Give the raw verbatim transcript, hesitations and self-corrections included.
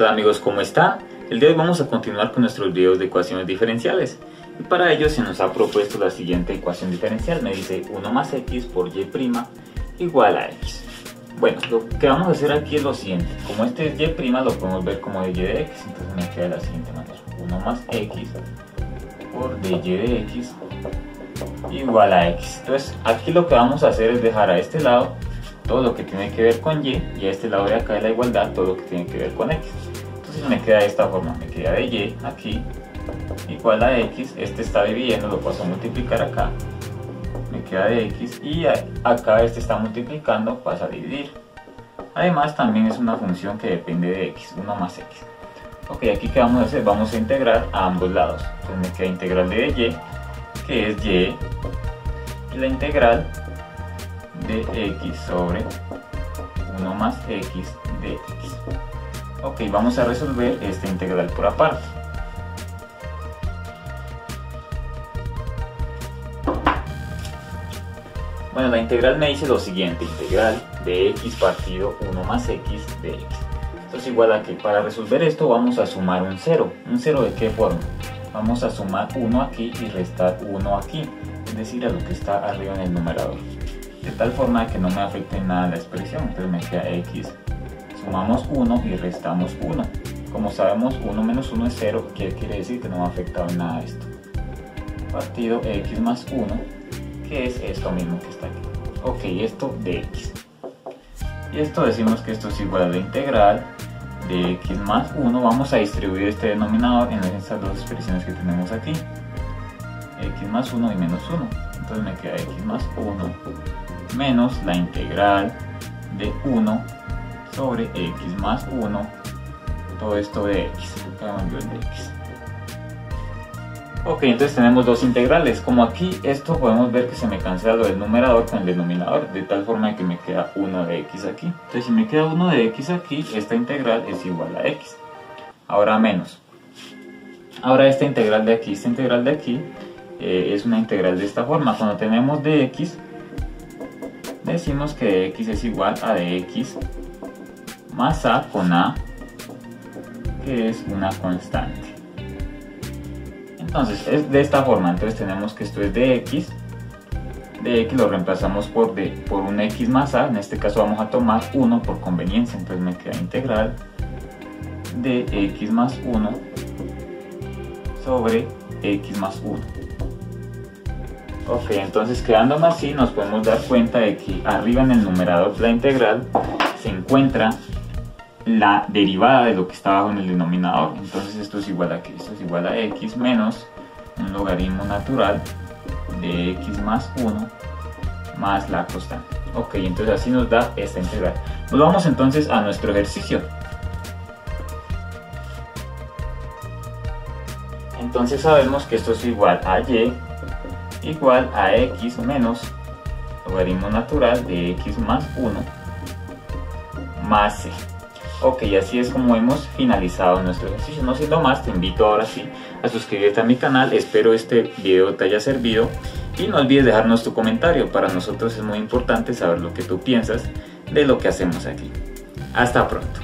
Hola amigos, ¿cómo está? El día de hoy vamos a continuar con nuestros videos de ecuaciones diferenciales. Y para ello se nos ha propuesto la siguiente ecuación diferencial. Me dice uno más x por y' igual a x. Bueno, lo que vamos a hacer aquí es lo siguiente. Como este es y', lo podemos ver como dy de x. Entonces me queda de la siguiente manera. uno más x por dy de x igual a x. Entonces aquí lo que vamos a hacer es dejar a este lado todo lo que tiene que ver con y, y a este lado de acá de la igualdad todo lo que tiene que ver con x. Entonces me queda de esta forma, me queda de y aquí igual a x, este está dividiendo, lo paso a multiplicar acá, me queda de x, y acá este está multiplicando, pasa a dividir. Además también es una función que depende de x, uno más x. Ok, aquí que vamos a hacer, vamos a integrar a ambos lados. Entonces me queda integral de y, que es y, y la integral de x sobre uno más x de x. Ok, vamos a resolver esta integral por aparte. Bueno, la integral me dice lo siguiente: integral de x partido uno más x de x. Esto es igual a que para resolver esto vamos a sumar un cero. ¿Un cero de qué forma? Vamos a sumar uno aquí y restar uno aquí, es decir, a lo que está arriba en el numerador, de tal forma que no me afecte nada la expresión. Entonces me queda x, sumamos uno y restamos uno. Como sabemos, uno menos uno es cero, que quiere decir que no me ha afectado en nada esto, partido x más uno, que es esto mismo que está aquí. Ok, esto de x, y esto decimos que esto es igual a la integral de x más uno. Vamos a distribuir este denominador en estas dos expresiones que tenemos aquí, x más uno y menos uno. Entonces me queda x más uno menos la integral de uno sobre x más uno, todo esto de x, cambio de x. Ok, entonces tenemos dos integrales. Como aquí esto podemos ver que se me cancela lo del numerador con el denominador, de tal forma que me queda uno de x aquí. Entonces si me queda uno de x aquí, esta integral es igual a x. Ahora menos, ahora esta integral de aquí, esta integral de aquí eh, es una integral de esta forma. Cuando tenemos de x, decimos que de x es igual a de x más a con a, que es una constante. Entonces es de esta forma. Entonces tenemos que esto es de x, de x lo reemplazamos por, de, por un x más a. En este caso vamos a tomar uno por conveniencia. Entonces me queda integral de x más uno sobre x más uno. Ok, entonces quedándome así nos podemos dar cuenta de que arriba en el numerador de la integral se encuentra la derivada de lo que está abajo en el denominador. Entonces esto es igual a que esto es igual a x menos un logaritmo natural de x más uno más la constante. Ok, entonces así nos da esta integral. Volvamos entonces a nuestro ejercicio. Entonces sabemos que esto es igual a y igual a x menos logaritmo natural de x más uno más c. Ok, así es como hemos finalizado nuestro ejercicio. No siendo más, te invito ahora sí a suscribirte a mi canal. Espero este video te haya servido y no olvides dejarnos tu comentario. Para nosotros es muy importante saber lo que tú piensas de lo que hacemos aquí. Hasta pronto.